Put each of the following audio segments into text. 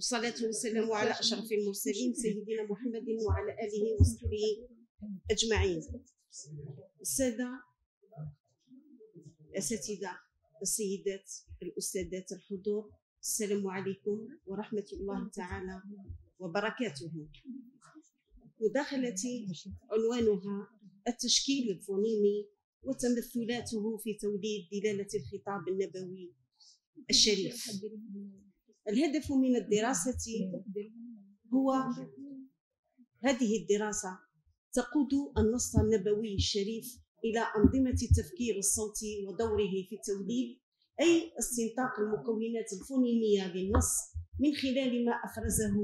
والصلاة والسلام على أشرف المرسلين سيدنا محمد وعلى آله وصحبه أجمعين. السادة الأساتذة، السيدات الأستاذات، الحضور، السلام عليكم ورحمة الله تعالى وبركاته. مداخلتي عنوانها التشكيل الفونيمي وتمثلاته في توليد دلالة الخطاب النبوي الشريف. الهدف من الدراسة هو هذه الدراسة تقود النص النبوي الشريف إلى أنظمة التفكير الصوتي ودوره في التوليد، أي استنطاق المكونات الفونيمية للنص من خلال ما أفرزه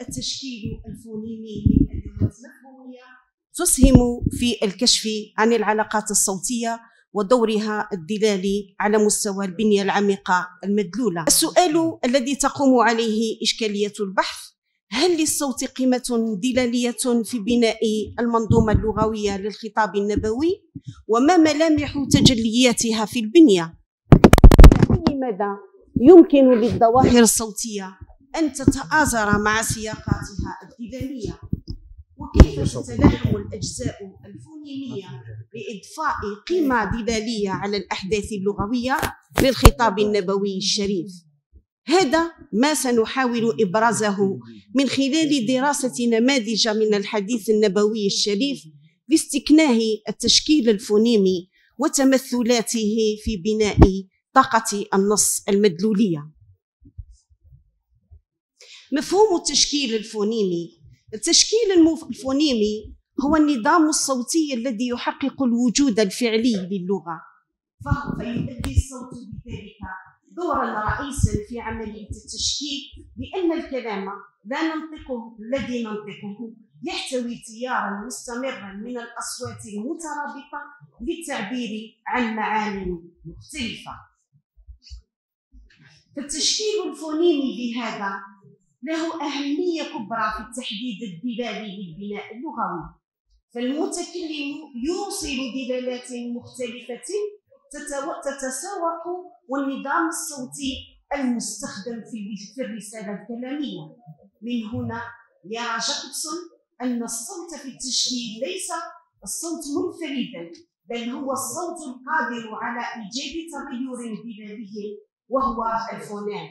التشكيل الفونيمي من أدوات مفهومية تسهم في الكشف عن العلاقات الصوتية ودورها الدلالي على مستوى البنية العميقة المدلولة. السؤال الذي تقوم عليه إشكالية البحث: هل للصوت قيمة دلالية في بناء المنظومة اللغوية للخطاب النبوي؟ وما ملامح تجلياتها في البنية؟ لماذا يمكن للظواهر الصوتية أن تتآزر مع سياقاتها الدلالية؟ وكيف تتلاحم الأجزاء الفونيمية لإضفاء قيمة دلالية على الأحداث اللغوية للخطاب النبوي الشريف؟ هذا ما سنحاول إبرازه من خلال دراسة نماذج من الحديث النبوي الشريف لاستكناه التشكيل الفونيمي وتمثلاته في بناء طاقة النص المدلولية. مفهوم التشكيل الفونيمي: التشكيل الفونيمي هو النظام الصوتي الذي يحقق الوجود الفعلي للغة، فيؤدي الصوت بذلك دورا رئيسا في عملية التشكيل، لأن الكلام الذي ننطقه يحتوي تيارا مستمرا من الأصوات المترابطة للتعبير عن معاني مختلفة. فالتشكيل الفونيمي بهذا له أهمية كبرى في التحديد الدلالي للبناء اللغوي، فالمتكلم يوصل دلالات مختلفة تتساوق والنظام الصوتي المستخدم في الرسالة الكلامية. من هنا يرى جاكوبسون أن الصوت في التشكيل ليس الصوت منفردا، بل هو الصوت القادر على إيجاد تغير دلالي وهو الفونان.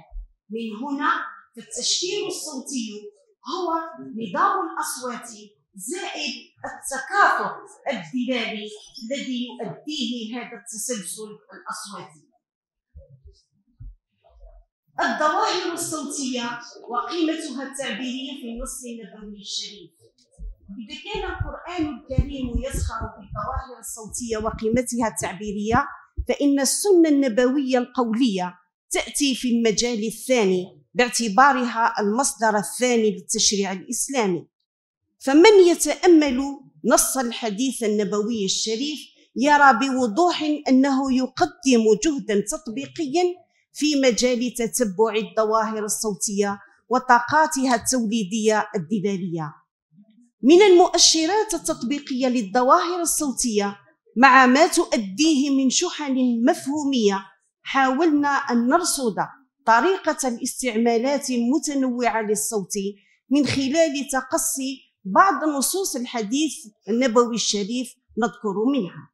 من هنا التشكيل الصوتي هو نظام الأصوات زائد التكاثر الدلالي الذي يؤديه هذا التسلسل الأصواتي. الظواهر الصوتية وقيمتها التعبيرية في النص النبوي الشريف. إذا كان القرآن الكريم يسخر بالظواهر الصوتية وقيمتها التعبيرية، فإن السنة النبوية القولية تأتي في المجال الثاني باعتبارها المصدر الثاني للتشريع الإسلامي. فمن يتأمل نص الحديث النبوي الشريف يرى بوضوح أنه يقدم جهدا تطبيقيا في مجال تتبع الظواهر الصوتية وطاقاتها التوليدية الدلالية. من المؤشرات التطبيقية للظواهر الصوتية مع ما تؤديه من شحن مفهومية حاولنا أن نرصد طريقة الاستعمالات المتنوعة للصوت من خلال تقصي بعض نصوص الحديث النبوي الشريف نذكر منها.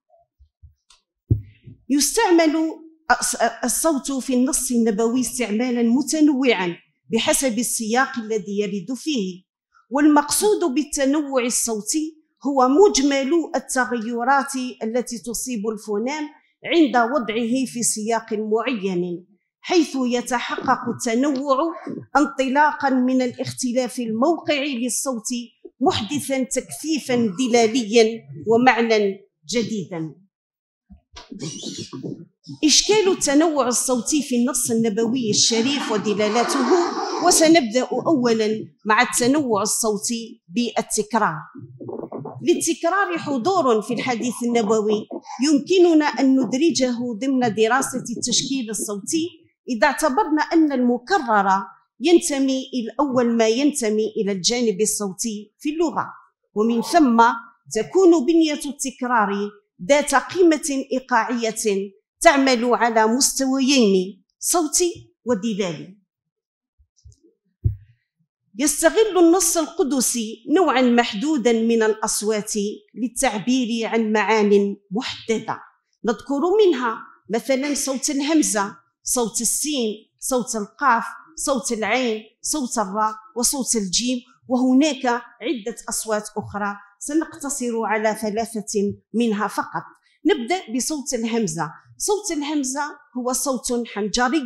يستعمل الصوت في النص النبوي استعمالا متنوعا بحسب السياق الذي يرد فيه، والمقصود بالتنوع الصوتي هو مجمل التغيرات التي تصيب الفونان عند وضعه في سياق معين، حيث يتحقق التنوع انطلاقا من الاختلاف الموقعي للصوت، محدثا تكثيفا دلاليا ومعنى جديدا. إشكال التنوع الصوتي في النص النبوي الشريف ودلالاته. وسنبدأ أولا مع التنوع الصوتي بالتكرار. للتكرار حضور في الحديث النبوي يمكننا أن ندرجه ضمن دراسة التشكيل الصوتي إذا اعتبرنا أن المكرر ينتمي الأول ما ينتمي إلى الجانب الصوتي في اللغة، ومن ثم تكون بنية التكرار ذات قيمة إيقاعية تعمل على مستويين: صوتي ودلالي. يستغل النص القدسي نوعا محدودا من الأصوات للتعبير عن معان محددة، نذكر منها مثلا صوت الهمزة، صوت السين، صوت القاف، صوت العين، صوت الراء وصوت الجيم، وهناك عدة أصوات أخرى سنقتصر على ثلاثة منها فقط. نبدأ بصوت الهمزة. صوت الهمزة هو صوت حنجري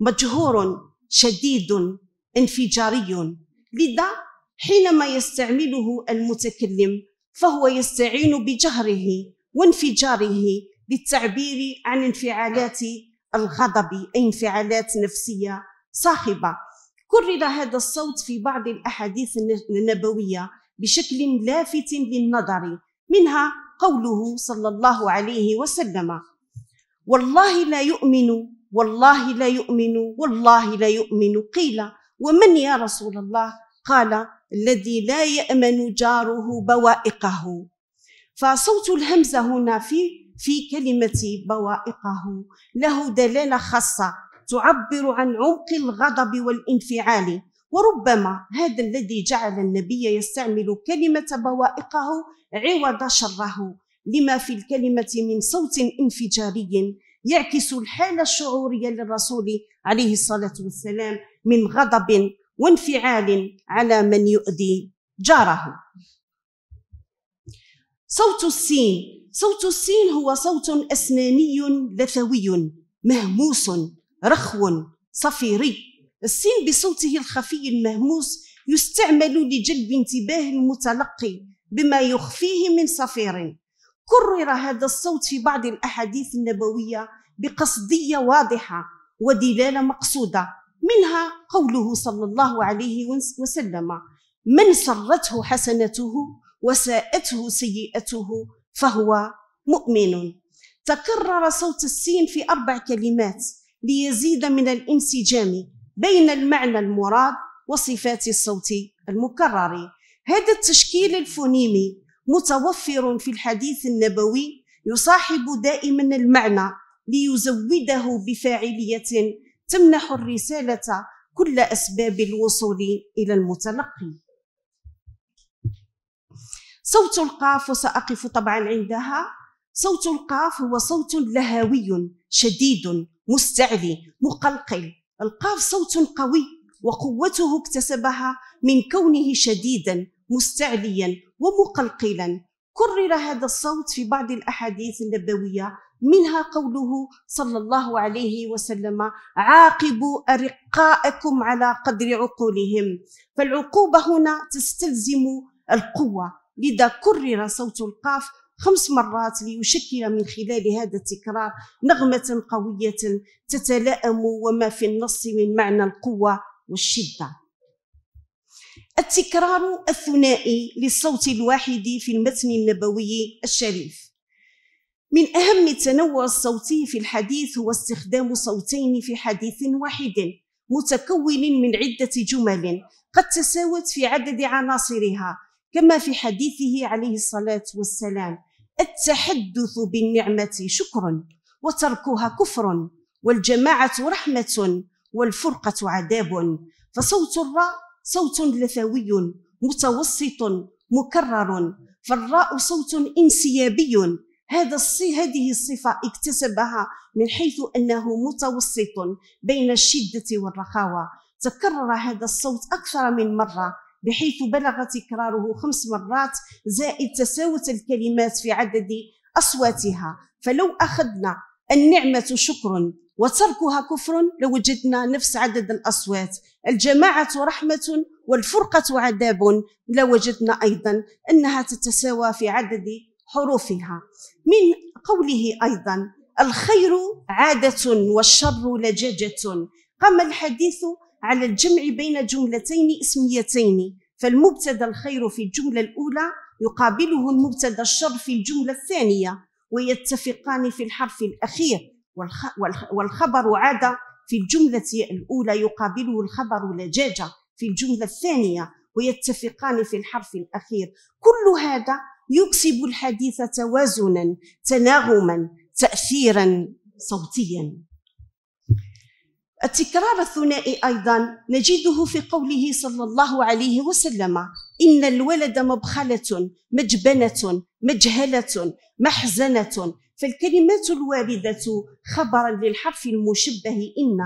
مجهور شديد انفجاري، لذا حينما يستعمله المتكلم فهو يستعين بجهره وانفجاره للتعبير عن انفعالات الغضب أي انفعالات نفسية صاخبة. كرر هذا الصوت في بعض الأحاديث النبوية بشكل لافت للنظر، منها قوله صلى الله عليه وسلم: والله لا يؤمن، والله لا يؤمن، والله لا يؤمن. قيل: ومن يا رسول الله؟ قال: الذي لا يأمن جاره بوائقه. فصوت الهمزة هنا في كلمة بوائقه له دلالة خاصة تعبر عن عمق الغضب والانفعال، وربما هذا الذي جعل النبي يستعمل كلمة بوائقه عوض شره لما في الكلمة من صوت انفجاري يعكس الحالة الشعورية للرسول عليه الصلاة والسلام من غضب وانفعال على من يؤذي جاره. صوت السين. صوت السين هو صوت أسناني لثوي مهموس رخو صفيري. السين بصوته الخفي المهموس يستعمل لجلب انتباه المتلقي بما يخفيه من صفير. كرر هذا الصوت في بعض الأحاديث النبوية بقصدية واضحة ودلالة مقصودة، منها قوله صلى الله عليه وسلم: من سرته حسنته وساءته سيئته فهو مؤمن. تكرر صوت السين في 4 كلمات ليزيد من الانسجام بين المعنى المراد وصفات الصوت المكرر. هذا التشكيل الفونيمي متوفر في الحديث النبوي يصاحب دائما المعنى ليزوده بفاعلية تمنح الرسالة كل أسباب الوصول إلى المتلقي. صوت القاف، وسأقف طبعا عندها. صوت القاف هو صوت لهوي شديد مستعلي مقلقل. القاف صوت قوي وقوته اكتسبها من كونه شديدا مستعليا ومقلقلا. كرر هذا الصوت في بعض الأحاديث النبوية، منها قوله صلى الله عليه وسلم: عاقبوا أرقاءكم على قدر عقولهم. فالعقوبة هنا تستلزم القوة، لذا كرر صوت القاف 5 مرات ليشكل من خلال هذا التكرار نغمة قوية تتلائم وما في النص من معنى القوة والشدة. التكرار الثنائي للصوت الواحد في المتن النبوي الشريف. من أهم التنوع الصوتي في الحديث هو استخدام صوتين في حديث واحد متكون من عدة جمل قد تساوت في عدد عناصرها، كما في حديثه عليه الصلاة والسلام: التحدث بالنعمة شكر، وتركها كفر، والجماعة رحمة، والفرقة عذاب. فصوت الراء صوت لثوي متوسط مكرر، فالراء صوت انسيابي. هذه الصفة اكتسبها من حيث أنه متوسط بين الشدة والرخاوة. تكرر هذا الصوت أكثر من مرة بحيث بلغ تكراره 5 مرات زائد تساوت الكلمات في عدد أصواتها. فلو أخذنا النعمة شكر وتركها كفر لوجدنا نفس عدد الأصوات، الجماعة رحمة والفرقة عذاب لوجدنا أيضا أنها تتساوى في عدد حروفها. من قوله أيضا: الخير عادة والشر لجاجة. قام الحديث على الجمع بين جملتين اسميتين، فالمبتدا الخير في الجملة الأولى يقابله المبتدا الشر في الجملة الثانية، ويتفقان في الحرف الأخير. والخبر عاد في الجملة الأولى يقابله الخبر لجاجة في الجملة الثانية، ويتفقان في الحرف الأخير. كل هذا يكسب الحديث توازنا تناغما تأثيرا صوتيا. التكرار الثنائي أيضا نجده في قوله صلى الله عليه وسلم: إن الولد مبخلة مجبنة مجهلة محزنة. فالكلمات الواردة خبرا للحرف المشبه إن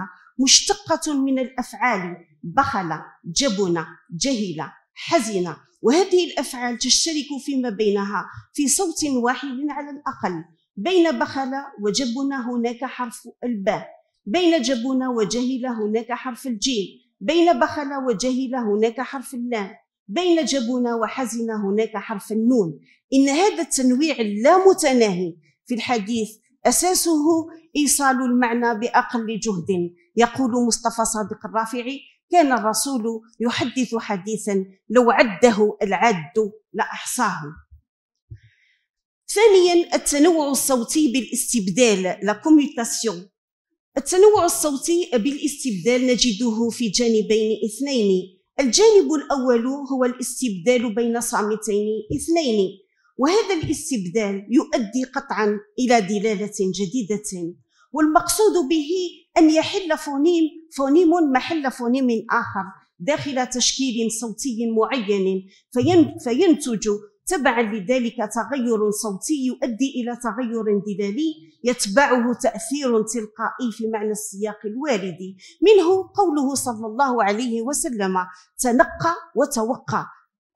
مشتقة من الأفعال بخل، جبن، جهل، حزن، وهذه الأفعال تشترك فيما بينها في صوت واحد على الأقل. بين بخل وجبن هناك حرف الباء، بين جبن وجهل هناك حرف الجيم، بين بخل وجهل هناك حرف اللام، بين جبن وحزن هناك حرف النون. إن هذا التنويع اللامتناهي في الحديث أساسه إيصال المعنى بأقل جهد. يقول مصطفى صادق الرافعي: كان الرسول يحدث حديثا لو عده العد لأحصاه. ثانيا، التنوع الصوتي بالاستبدال، لا كوميوتاسيون. التنوع الصوتي بالاستبدال نجده في جانبين اثنين. الجانب الأول هو الاستبدال بين صامتين اثنين، وهذا الاستبدال يؤدي قطعا إلى دلالة جديدة، والمقصود به أن يحل فونيم محل فونيم آخر داخل تشكيل صوتي معين، فينتج تبعا لذلك تغير صوتي يؤدي إلى تغير دلالي يتبعه تأثير تلقائي في معنى السياق الوارد. منه قوله صلى الله عليه وسلم: تنقى وتوقى،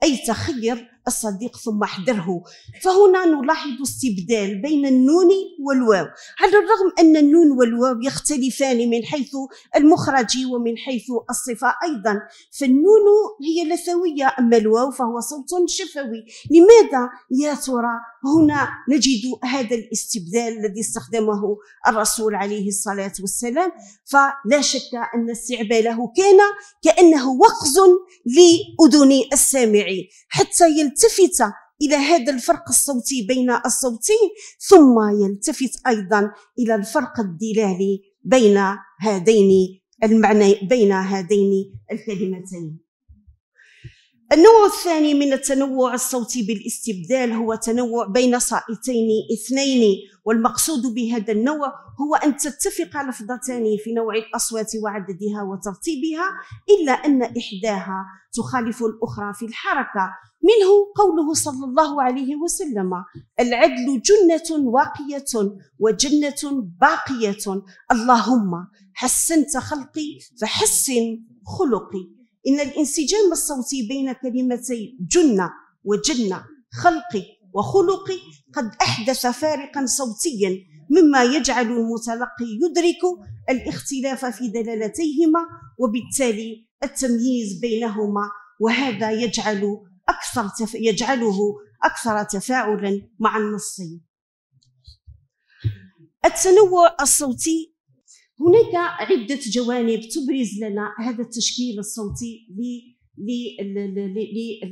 أي تخير الصديق ثم احذره. فهنا نلاحظ استبدال بين النون والواو، على الرغم أن النون والواو يختلفان من حيث المخرج ومن حيث الصفة أيضا، فالنون هي لثوية أما الواو فهو صوت شفوي. لماذا يا ترى هنا نجد هذا الاستبدال الذي استخدمه الرسول عليه الصلاة والسلام؟ فلا شك أن استعماله كان كأنه وقز لأذن السامع حتى يلتفت إلى هذا الفرق الصوتي بين الصوتين، ثم يلتفت أيضا إلى الفرق الدلالي بين هذين المعنى، بين هذين الكلمتين. النوع الثاني من التنوع الصوتي بالاستبدال هو تنوع بين صائتين اثنين، والمقصود بهذا النوع هو أن تتفق لفظتان في نوع الأصوات وعددها وترتيبها، إلا أن إحداها تخالف الأخرى في الحركة. منه قوله صلى الله عليه وسلم: العدل جنة واقية وجنة باقية، اللهم حسنت خلقي فحسن خلقي. إن الانسجام الصوتي بين كلمتي جنة وجنة، خلقي وخلقي، قد أحدث فارقا صوتيا، مما يجعل المتلقي يدرك الاختلاف في دلالتيهما وبالتالي التمييز بينهما، وهذا يجعله أكثر تفاعلا مع النص. التنوع الصوتي، هناك عدة جوانب تبرز لنا هذا التشكيل الصوتي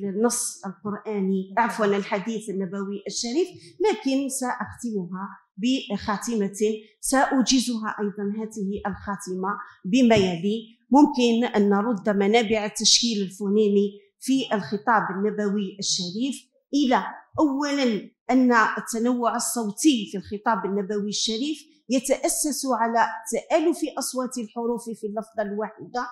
للنص القرآني، عفوا الحديث النبوي الشريف، لكن سأختمها بخاتمة سأوجزها أيضا هذه الخاتمة بما يلي. ممكن أن نرد منابع التشكيل الفونيمي في الخطاب النبوي الشريف إلى: أولا، أن التنوع الصوتي في الخطاب النبوي الشريف يتأسس على تآلف أصوات الحروف في اللفظة الواحدة،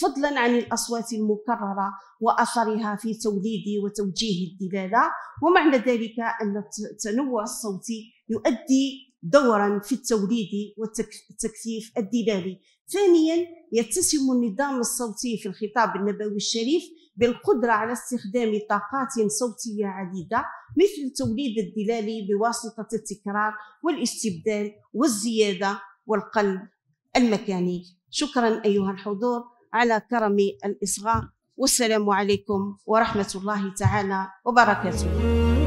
فضلا عن الأصوات المكررة وأثرها في توليد وتوجيه الدلالة. ومعنى ذلك أن التنوع الصوتي يؤدي دورا في التوليد والتكثيف الدلالي. ثانيا، يتسم النظام الصوتي في الخطاب النبوي الشريف بالقدرة على استخدام طاقات صوتية عديدة، مثل التوليد الدلالي بواسطة التكرار والاستبدال والزيادة والقلب المكاني. شكرا أيها الحضور على كرم الإصغاء، والسلام عليكم ورحمة الله تعالى وبركاته.